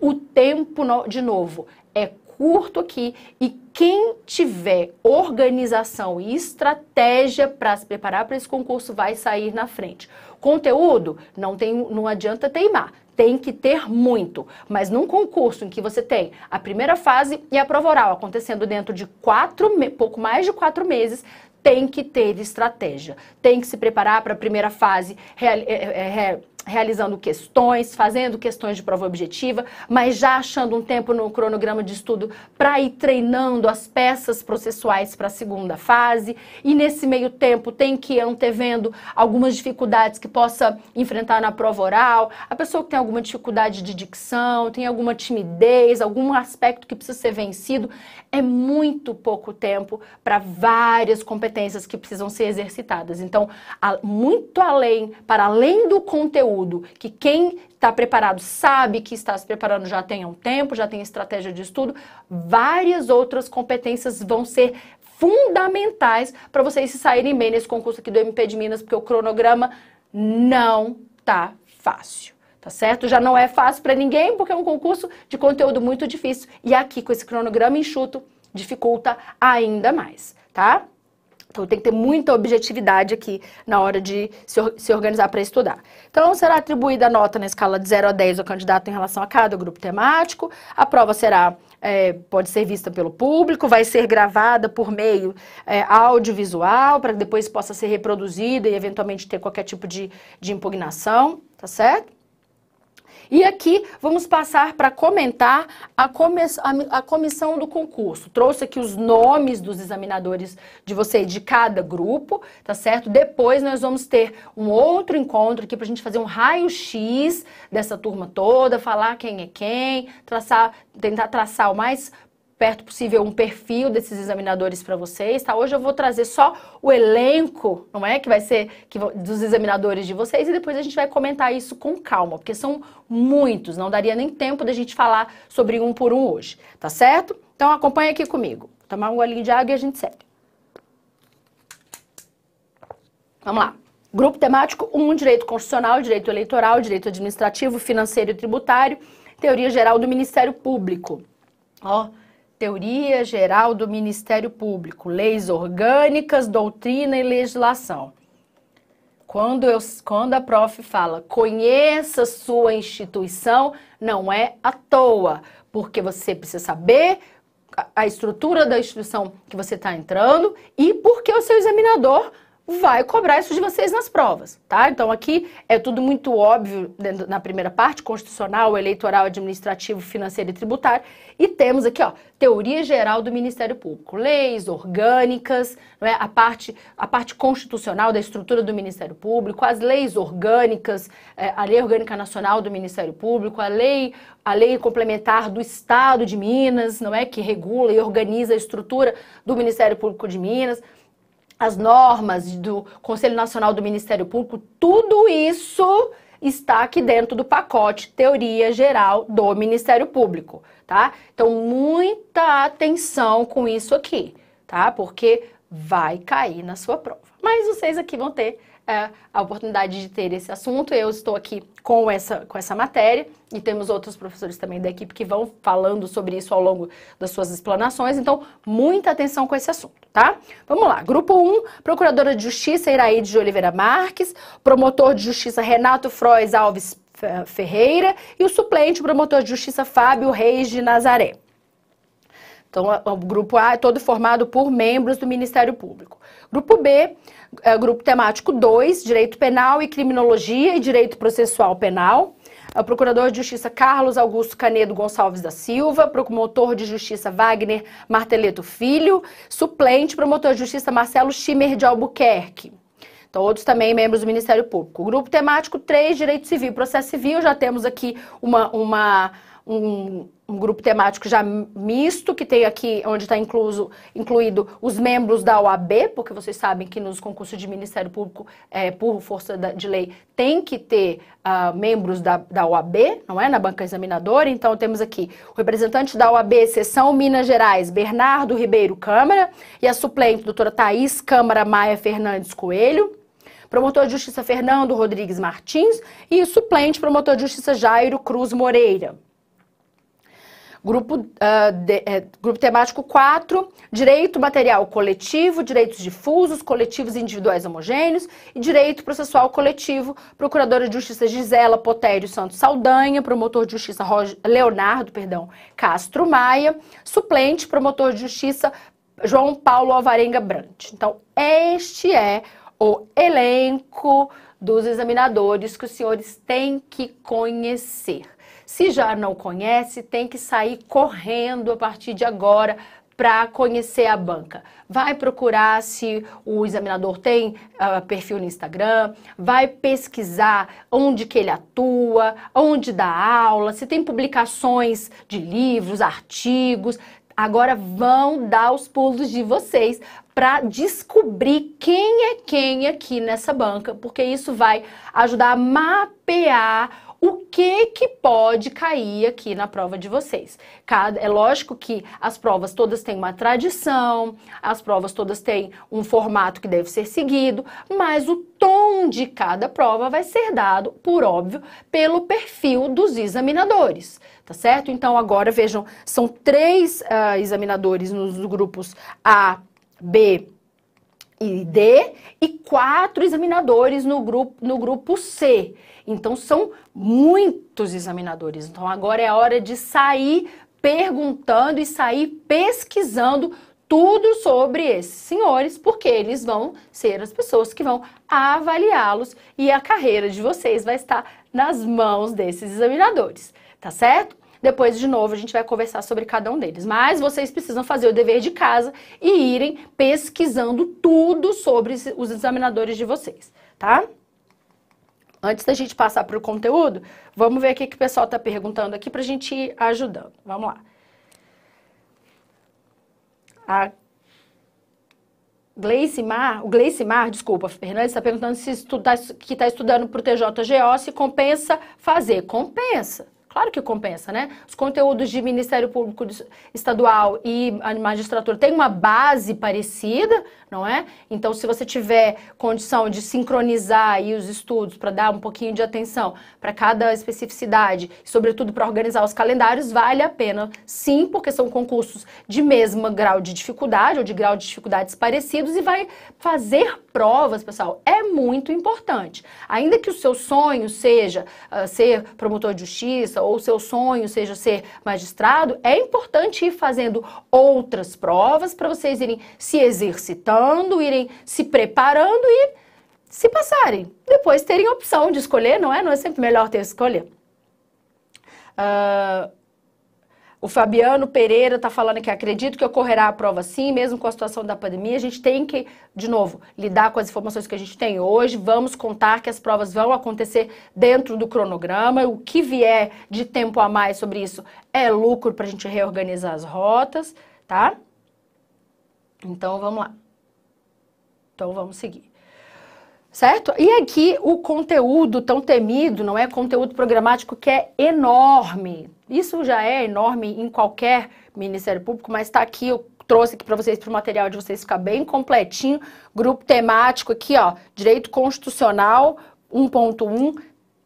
o tempo, no, de novo, é curto aqui, e quem tiver organização e estratégia para se preparar para esse concurso vai sair na frente. Conteúdo, não, tem, não adianta teimar, tem que ter muito, mas num concurso em que você tem a primeira fase e a prova oral acontecendo dentro de quatro, pouco mais de quatro meses, tem que ter estratégia, tem que se preparar para a primeira fase, real, é, é, realizando questões, fazendo questões de prova objetiva, mas já achando um tempo no cronograma de estudo para ir treinando as peças processuais para a segunda fase, e nesse meio tempo tem que ir antevendo algumas dificuldades que possa enfrentar na prova oral, a pessoa que tem alguma dificuldade de dicção, tem alguma timidez, algum aspecto que precisa ser vencido, é muito pouco tempo para várias competências que precisam ser exercitadas. Então, muito além, para além do conteúdo, que quem está preparado sabe que está se preparando já tem um tempo, já tem estratégia de estudo, várias outras competências vão ser fundamentais para vocês se saírem bem nesse concurso aqui do M P de Minas, porque o cronograma não tá fácil. Tá certo? Já não é fácil para ninguém, porque é um concurso de conteúdo muito difícil. E aqui, com esse cronograma enxuto, dificulta ainda mais, tá? Então, tem que ter muita objetividade aqui na hora de se, se organizar para estudar. Então, será atribuída a nota na escala de zero a dez ao candidato em relação a cada grupo temático. A prova será, é, pode ser vista pelo público, vai ser gravada por meio é, audiovisual, para que depois possa ser reproduzida e, eventualmente, ter qualquer tipo de, de impugnação, tá certo? E aqui vamos passar para comentar a, comess... a comissão do concurso. Trouxe aqui os nomes dos examinadores de vocês, de cada grupo, tá certo? Depois nós vamos ter um outro encontro aqui para a gente fazer um raio-x dessa turma toda, falar quem é quem, traçar, tentar traçar o mais perto possível um perfil desses examinadores para vocês, tá? Hoje eu vou trazer só o elenco, não é? Que vai ser que, dos examinadores de vocês, e depois a gente vai comentar isso com calma, porque são muitos, não daria nem tempo da gente falar sobre um por um hoje, tá certo? Então acompanha aqui comigo. Vou tomar um golinho de água e a gente segue. Vamos lá. Grupo temático um, direito constitucional, direito eleitoral, direito administrativo, financeiro e tributário, teoria geral do Ministério Público. Ó, Teoria Geral do Ministério Público, Leis Orgânicas, Doutrina e Legislação. Quando, eu, quando a prof fala, conheça sua instituição, não é à toa, porque você precisa saber a, a estrutura da instituição que você está entrando e porque o seu examinador vai cobrar isso de vocês nas provas, tá? Então aqui é tudo muito óbvio na primeira parte, constitucional, eleitoral, administrativo, financeiro e tributário. E temos aqui, ó, teoria geral do Ministério Público, leis orgânicas, não é? a, parte, a parte constitucional da estrutura do Ministério Público, as leis orgânicas, é, a lei orgânica nacional do Ministério Público, a lei, a lei complementar do Estado de Minas, não é? Que regula e organiza a estrutura do Ministério Público de Minas, as normas do Conselho Nacional do Ministério Público, tudo isso está aqui dentro do pacote Teoria Geral do Ministério Público, tá? Então, muita atenção com isso aqui, tá? Porque vai cair na sua prova. Mas vocês aqui vão ter é, a oportunidade de ter esse assunto. Eu estou aqui com essa, com essa matéria e temos outros professores também da equipe que vão falando sobre isso ao longo das suas explanações. Então, muita atenção com esse assunto. Tá? Vamos lá, grupo um, Procuradora de Justiça Iraide de Oliveira Marques, Promotor de Justiça Renato Froes Alves Ferreira e o suplente Promotor de Justiça Fábio Reis de Nazaré. Então, o grupo A é todo formado por membros do Ministério Público. Grupo B, é grupo temático dois, Direito Penal e Criminologia e Direito Processual Penal. O Procurador de Justiça Carlos Augusto Canedo Gonçalves da Silva, Promotor de Justiça Wagner Marteleto Filho, suplente Promotor de Justiça Marcelo Schimmer de Albuquerque. Então, outros também membros do Ministério Público. Grupo temático três, Direito Civil e Processo Civil, já temos aqui uma, uma, um, um grupo temático já misto, que tem aqui, onde está incluso, incluído os membros da O A B, porque vocês sabem que nos concursos de Ministério Público, é, por força de lei, tem que ter uh, membros da, da O A B, não é? Na banca examinadora. Então, temos aqui o representante da O A B, Seção Minas Gerais, Bernardo Ribeiro Câmara, e a suplente, doutora Thaís Câmara Maia Fernandes Coelho, promotor de justiça Fernando Rodrigues Martins e o suplente, promotor de justiça Jairo Cruz Moreira. Grupo, uh, de, eh, grupo temático quatro, direito material coletivo, direitos difusos, coletivos individuais homogêneos e direito processual coletivo, procuradora de justiça Gisela Potério Santos Saldanha, promotor de justiça Roger, Leonardo perdão, Castro Maia, suplente, promotor de justiça João Paulo Alvarenga Brandt. Então, este é o elenco dos examinadores que os senhores têm que conhecer. Se já não conhece, tem que sair correndo a partir de agora para conhecer a banca. Vai procurar se o examinador tem uh, perfil no Instagram, vai pesquisar onde que ele atua, onde dá aula, se tem publicações de livros, artigos. Agora vão dar os pulos de vocês para descobrir quem é quem aqui nessa banca, porque isso vai ajudar a mapear o que que pode cair aqui na prova de vocês. É lógico que as provas todas têm uma tradição, as provas todas têm um formato que deve ser seguido, mas o tom de cada prova vai ser dado, por óbvio, pelo perfil dos examinadores, tá certo? Então agora vejam, são três uh, examinadores nos grupos A, B e D e quatro examinadores no grupo, no grupo C. Então, são muitos examinadores. Então, agora é a hora de sair perguntando e sair pesquisando tudo sobre esses senhores, porque eles vão ser as pessoas que vão avaliá-los e a carreira de vocês vai estar nas mãos desses examinadores, tá certo? Depois, de novo, a gente vai conversar sobre cada um deles. Mas vocês precisam fazer o dever de casa e irem pesquisando tudo sobre os examinadores de vocês, tá? Antes da gente passar para o conteúdo, vamos ver o que que o pessoal está perguntando aqui para a gente ir ajudando. Vamos lá. A Gleicimar, o Gleicimar, desculpa, Fernandes está perguntando se estudar, que está estudando para o T J G O, se compensa fazer. Compensa. Claro que compensa, né? Os conteúdos de Ministério Público Estadual e magistratura têm uma base parecida, não é? Então, se você tiver condição de sincronizar aí os estudos para dar um pouquinho de atenção para cada especificidade, sobretudo para organizar os calendários, vale a pena sim, porque são concursos de mesmo grau de dificuldade ou de grau de dificuldades parecidos e vai fazer provas, pessoal, é muito importante. Ainda que o seu sonho seja uh, ser promotor de justiça ou seu sonho seja ser magistrado, é importante ir fazendo outras provas para vocês irem se exercitando, irem se preparando e se passarem. Depois terem a opção de escolher, não é? Não é sempre melhor ter que escolher. Uh, o Fabiano Pereira está falando que acredito que ocorrerá a prova sim, mesmo com a situação da pandemia. A gente tem que, de novo, lidar com as informações que a gente tem hoje. Vamos contar que as provas vão acontecer dentro do cronograma. O que vier de tempo a mais sobre isso é lucro para a gente reorganizar as rotas, tá? Então, vamos lá. Então, vamos seguir. Certo? E aqui o conteúdo tão temido, não é? Conteúdo programático que é enorme. Isso já é enorme em qualquer Ministério Público, mas está aqui, eu trouxe aqui para vocês, para o material de vocês ficar bem completinho. Grupo temático aqui, ó, Direito Constitucional um ponto um,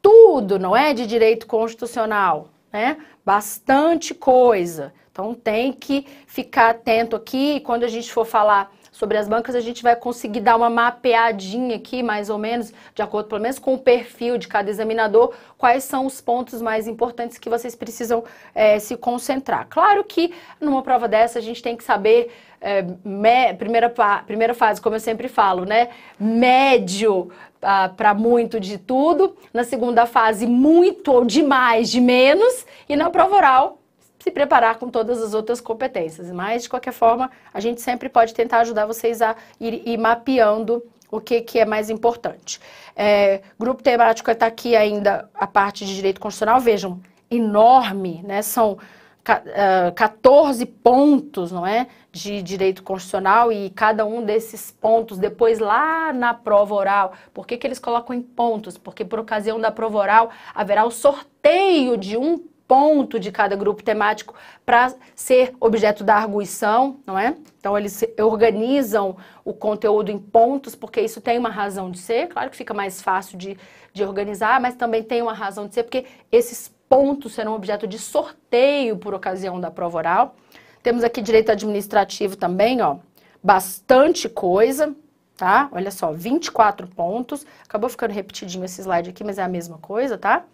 tudo, não é? De Direito Constitucional, né? Bastante coisa. Então tem que ficar atento aqui, quando a gente for falar sobre as bancas, a gente vai conseguir dar uma mapeadinha aqui, mais ou menos, de acordo pelo menos com o perfil de cada examinador, quais são os pontos mais importantes que vocês precisam é, se concentrar. Claro que numa prova dessa a gente tem que saber, é, me, primeira, primeira fase, como eu sempre falo, né, médio ah, para muito de tudo, na segunda fase muito ou demais de menos, e na prova oral se preparar com todas as outras competências. Mas, de qualquer forma, a gente sempre pode tentar ajudar vocês a ir, ir mapeando o que, que é mais importante. É, grupo temático está aqui ainda a parte de direito constitucional, vejam, enorme, né? São uh, quatorze pontos, não é? De direito constitucional e cada um desses pontos, depois lá na prova oral, por que que eles colocam em pontos? Porque por ocasião da prova oral haverá o sorteio de um ponto ponto de cada grupo temático para ser objeto da arguição, não é? Então, eles organizam o conteúdo em pontos, porque isso tem uma razão de ser, claro que fica mais fácil de, de organizar, mas também tem uma razão de ser, porque esses pontos serão objeto de sorteio por ocasião da prova oral. Temos aqui direito administrativo também, ó, bastante coisa, tá? Olha só, vinte e quatro pontos, acabou ficando repetidinho esse slide aqui, mas é a mesma coisa, tá?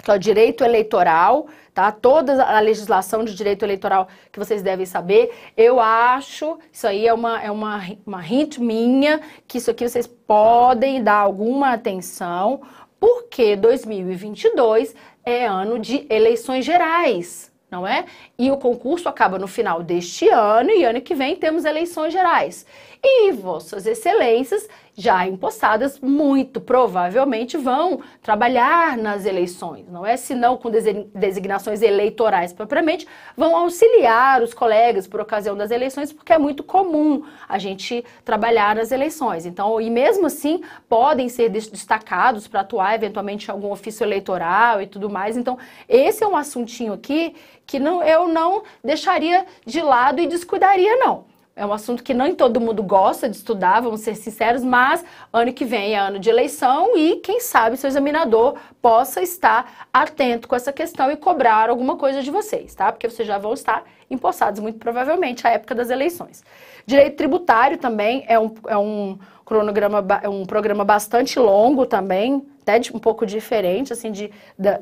Então, direito eleitoral, tá? Toda a legislação de direito eleitoral que vocês devem saber. Eu acho, isso aí é uma, é uma, uma hint minha, que isso aqui vocês podem dar alguma atenção, porque dois mil e vinte e dois é ano de eleições gerais, não é? E o concurso acaba no final deste ano e ano que vem temos eleições gerais. E vossas excelências, já empossadas, muito provavelmente vão trabalhar nas eleições, não é? Se não com designações eleitorais propriamente, vão auxiliar os colegas por ocasião das eleições, porque é muito comum a gente trabalhar nas eleições. Então, e mesmo assim, podem ser destacados para atuar eventualmente em algum ofício eleitoral e tudo mais. Então, esse é um assuntinho aqui que não, eu não deixaria de lado e descuidaria, não. É um assunto que nem todo mundo gosta de estudar, vamos ser sinceros, mas ano que vem é ano de eleição e quem sabe seu examinador possa estar atento com essa questão e cobrar alguma coisa de vocês, tá? Porque vocês já vão estar empossados, muito provavelmente, à época das eleições. Direito tributário também é um, é um cronograma, é um programa bastante longo também, até de, um pouco diferente, assim, de,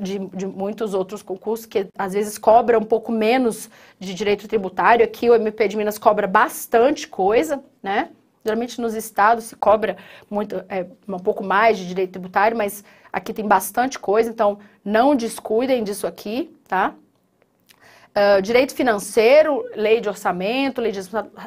de, de muitos outros concursos que às vezes cobra um pouco menos de direito tributário. Aqui o M P de Minas cobra bastante coisa, né? Geralmente nos estados se cobra muito, é, um pouco mais de direito tributário, mas aqui tem bastante coisa, então não descuidem disso aqui, tá? Uh, direito financeiro, lei de orçamento, lei de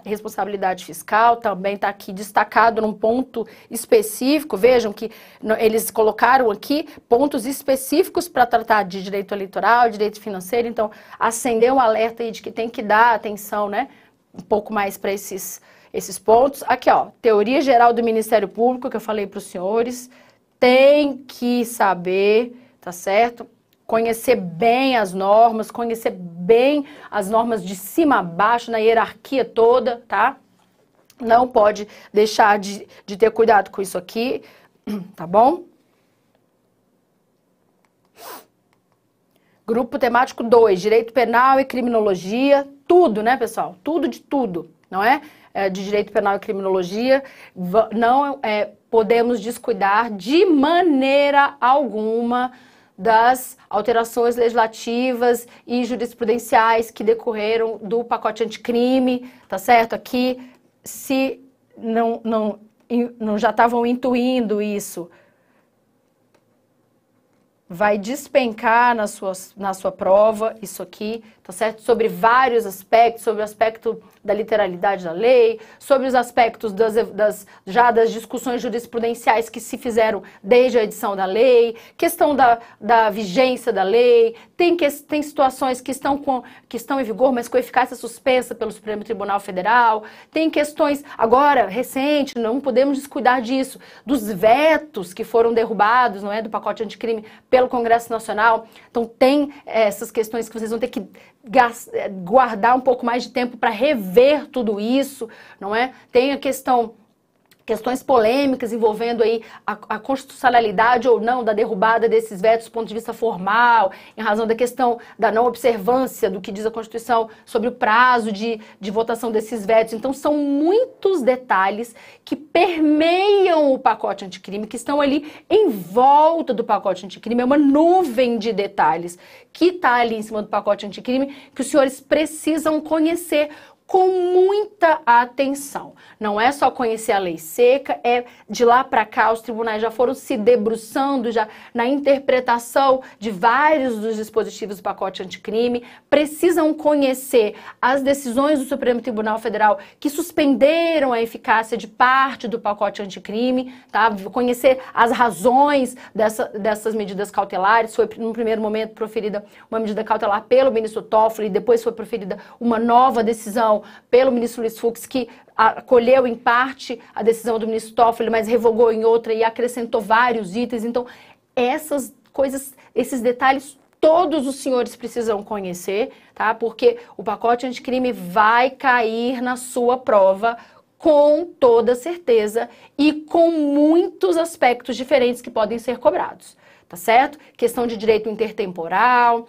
responsabilidade fiscal, também está aqui destacado num ponto específico. Vejam que no, eles colocaram aqui pontos específicos para tratar de direito eleitoral, direito financeiro, então acendeu um alerta aí de que tem que dar atenção, né, um pouco mais para esses, esses pontos. Aqui, ó, teoria geral do Ministério Público, que eu falei para os senhores, tem que saber, tá certo? Conhecer bem as normas, conhecer bem as normas de cima a baixo, na hierarquia toda, tá? Não pode deixar de, de ter cuidado com isso aqui, tá bom? Grupo temático dois, direito penal e criminologia, tudo, né, pessoal? Tudo de tudo, não é? É de direito penal e criminologia, não é, podemos descuidar de maneira alguma das alterações legislativas e jurisprudenciais que decorreram do pacote anticrime, tá certo? Aqui, se não, não, não já estavam intuindo isso, vai despencar na sua, na sua prova isso aqui, tá certo? Sobre vários aspectos, sobre o aspecto da literalidade da lei, sobre os aspectos das, das, já das discussões jurisprudenciais que se fizeram desde a edição da lei, questão da, da vigência da lei, tem, que, tem situações que estão, com, que estão em vigor, mas com eficácia suspensa pelo Supremo Tribunal Federal, tem questões, agora, recente, não podemos descuidar disso, dos vetos que foram derrubados, não é, do pacote anticrime pelo Congresso Nacional, então tem é, essas questões que vocês vão ter que guardar um pouco mais de tempo para rever tudo isso, não é? Tem a questão, questões polêmicas envolvendo aí a, a constitucionalidade ou não da derrubada desses vetos do ponto de vista formal, em razão da questão da não observância do que diz a Constituição sobre o prazo de, de votação desses vetos. Então são muitos detalhes que permeiam o pacote anticrime, que estão ali em volta do pacote anticrime, é uma nuvem de detalhes que está ali em cima do pacote anticrime, que os senhores precisam conhecer com muita atenção. Não é só conhecer a lei seca, é de lá para cá os tribunais já foram se debruçando já na interpretação de vários dos dispositivos do pacote anticrime, precisam conhecer as decisões do Supremo Tribunal Federal que suspenderam a eficácia de parte do pacote anticrime, tá? Conhecer as razões dessa, dessas medidas cautelares, foi no primeiro momento proferida uma medida cautelar pelo ministro Toffoli, depois foi proferida uma nova decisão pelo ministro Luiz Fux, que acolheu em parte a decisão do ministro Toffoli, mas revogou em outra e acrescentou vários itens. Então, essas coisas, esses detalhes, todos os senhores precisam conhecer, tá? Porque o pacote anticrime vai cair na sua prova com toda certeza e com muitos aspectos diferentes que podem ser cobrados, tá certo? Questão de direito intertemporal,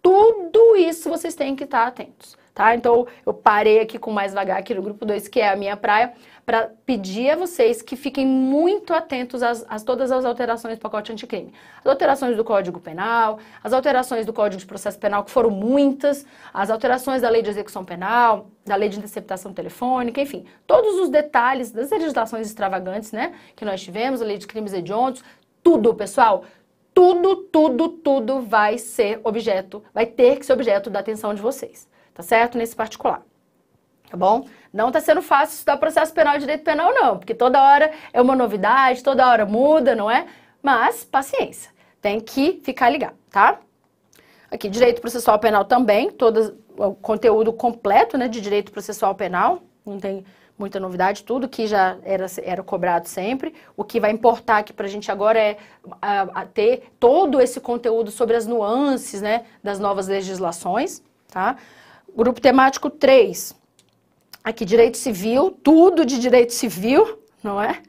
tudo isso vocês têm que estar atentos. Tá? Então, eu parei aqui com mais vagar aqui no grupo dois, que é a minha praia, para pedir a vocês que fiquem muito atentos às, às todas as alterações do pacote anticrime. As alterações do Código Penal, as alterações do Código de Processo Penal, que foram muitas, as alterações da Lei de Execução Penal, da Lei de Interceptação Telefônica, enfim, todos os detalhes das legislações extravagantes, né, que nós tivemos, a Lei de Crimes Hediondos, tudo, pessoal, tudo, tudo, tudo vai ser objeto, vai ter que ser objeto da atenção de vocês. Tá certo? Nesse particular, tá bom? Não tá sendo fácil estudar processo penal e direito penal, não, porque toda hora é uma novidade, toda hora muda, não é? Mas, paciência, tem que ficar ligado, tá? Aqui, direito processual penal também, todo o conteúdo completo, né, de direito processual penal, não tem muita novidade, tudo que já era, era cobrado sempre. O que vai importar aqui pra gente agora é a, a ter todo esse conteúdo sobre as nuances, né, das novas legislações, tá? Grupo temático três, aqui direito civil, tudo de direito civil, não é?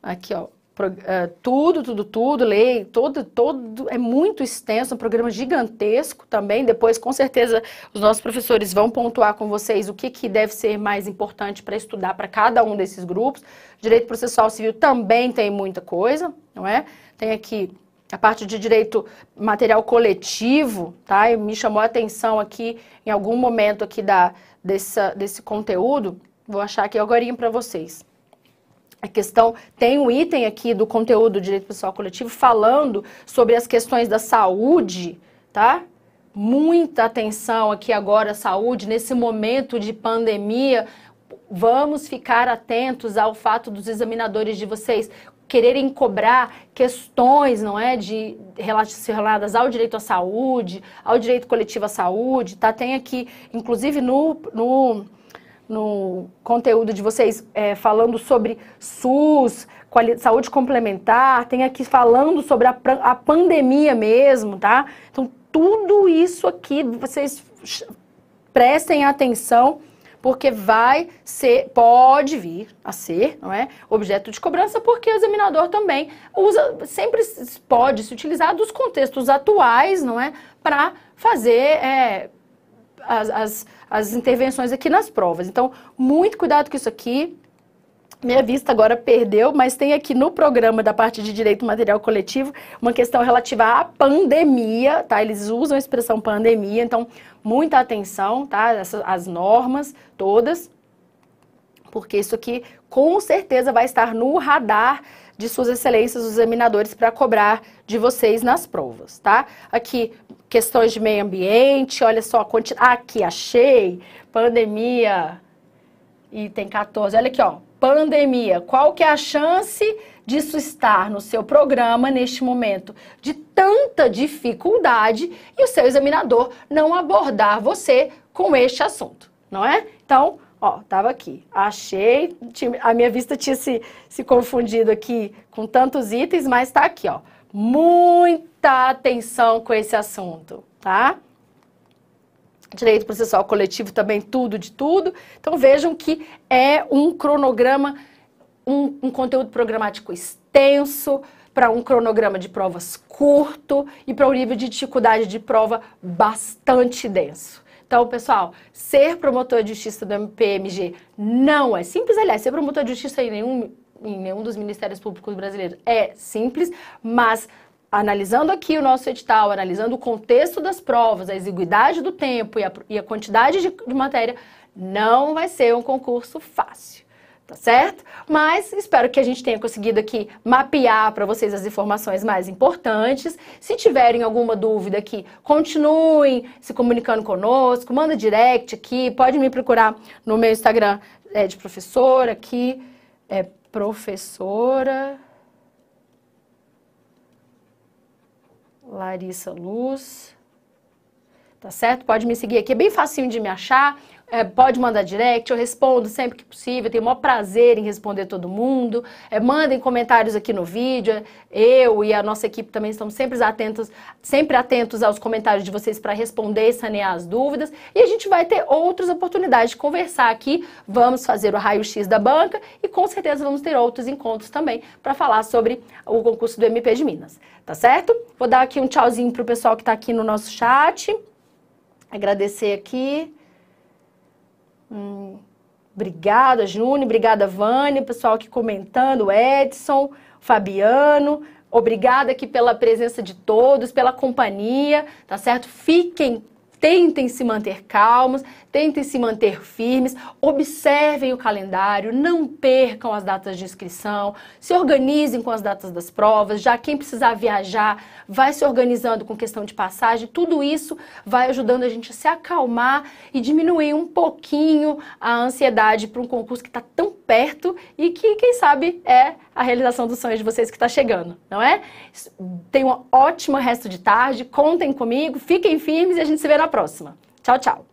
Aqui, ó, pro, uh, tudo, tudo, tudo, lei, todo, todo, é muito extenso, um programa gigantesco também, depois com certeza os nossos professores vão pontuar com vocês o que, que deve ser mais importante para estudar para cada um desses grupos. Direito processual civil também tem muita coisa, não é? Tem aqui a parte de direito material coletivo, tá? E me chamou a atenção aqui, em algum momento aqui da, dessa, desse conteúdo, Vou achar aqui agorinha para vocês. A questão, tem um item aqui do conteúdo do direito pessoal coletivo falando sobre as questões da saúde, tá? Muita atenção aqui agora à saúde, nesse momento de pandemia, vamos ficar atentos ao fato dos examinadores de vocês quererem cobrar questões, não é, de relacionadas ao direito à saúde, ao direito coletivo à saúde, tá? Tem aqui, inclusive no... no no conteúdo de vocês, é, falando sobre SUS, saúde complementar, tem aqui falando sobre a, a pandemia mesmo, tá? Então, tudo isso aqui, vocês prestem atenção, porque vai ser, pode vir a ser, não é, objeto de cobrança, porque o examinador também usa, sempre pode se utilizar dos contextos atuais, não é, para fazer... É, As, as, as intervenções aqui nas provas. Então, muito cuidado com isso aqui. Minha vista agora perdeu, mas tem aqui no programa da parte de Direito Material Coletivo uma questão relativa à pandemia, tá? Eles usam a expressão pandemia, então muita atenção, tá? Essas, as normas todas, porque isso aqui com certeza vai estar no radar de suas excelências, os examinadores, para cobrar de vocês nas provas, tá? Aqui, questões de meio ambiente, olha só, quanti... ah, aqui, achei, pandemia, item quatorze, olha aqui, ó, pandemia, qual que é a chance disso estar no seu programa neste momento de tanta dificuldade e o seu examinador não abordar você com este assunto, não é? Então, ó, tava aqui, achei, a minha vista tinha se, se confundido aqui com tantos itens, mas tá aqui, ó. Muita atenção com esse assunto, tá? Direito processual coletivo também, tudo de tudo. Então vejam que é um cronograma, um, um conteúdo programático extenso, para um cronograma de provas curto e para um nível de dificuldade de prova bastante denso. Então, pessoal, ser promotor de justiça do M P M G não é simples. Aliás, ser promotor de justiça em nenhum, em nenhum dos ministérios públicos brasileiros é simples, mas analisando aqui o nosso edital, analisando o contexto das provas, a exiguidade do tempo e a, e a quantidade de, de matéria, não vai ser um concurso fácil, tá certo? Mas espero que a gente tenha conseguido aqui mapear para vocês as informações mais importantes. Se tiverem alguma dúvida aqui, continuem se comunicando conosco, manda direct aqui, pode me procurar no meu Instagram é, de professora aqui, é professora Larissa Luz, tá certo? Pode me seguir aqui, é bem facinho de me achar. É, pode mandar direct, eu respondo sempre que possível, tenho o maior prazer em responder todo mundo. É, mandem comentários aqui no vídeo, eu e a nossa equipe também estamos sempre atentos, sempre atentos aos comentários de vocês para responder e sanear as dúvidas. E a gente vai ter outras oportunidades de conversar aqui, vamos fazer o raio-x da banca e com certeza vamos ter outros encontros também para falar sobre o concurso do M P de Minas, tá certo? Vou dar aqui um tchauzinho para o pessoal que está aqui no nosso chat, agradecer aqui. Hum, obrigada, Júnior, obrigada, Vânia, pessoal aqui comentando, Edson, Fabiano, obrigada aqui pela presença de todos, pela companhia, tá certo? Fiquem, tentem se manter calmos, tentem se manter firmes, observem o calendário, não percam as datas de inscrição, se organizem com as datas das provas, já quem precisar viajar, vai se organizando com questão de passagem, tudo isso vai ajudando a gente a se acalmar e diminuir um pouquinho a ansiedade para um concurso que está tão perto e que, quem sabe, é a realização dos sonhos de vocês que está chegando, não é? Tenham um ótimo resto de tarde, contem comigo, fiquem firmes e a gente se vê na próxima. Tchau, tchau!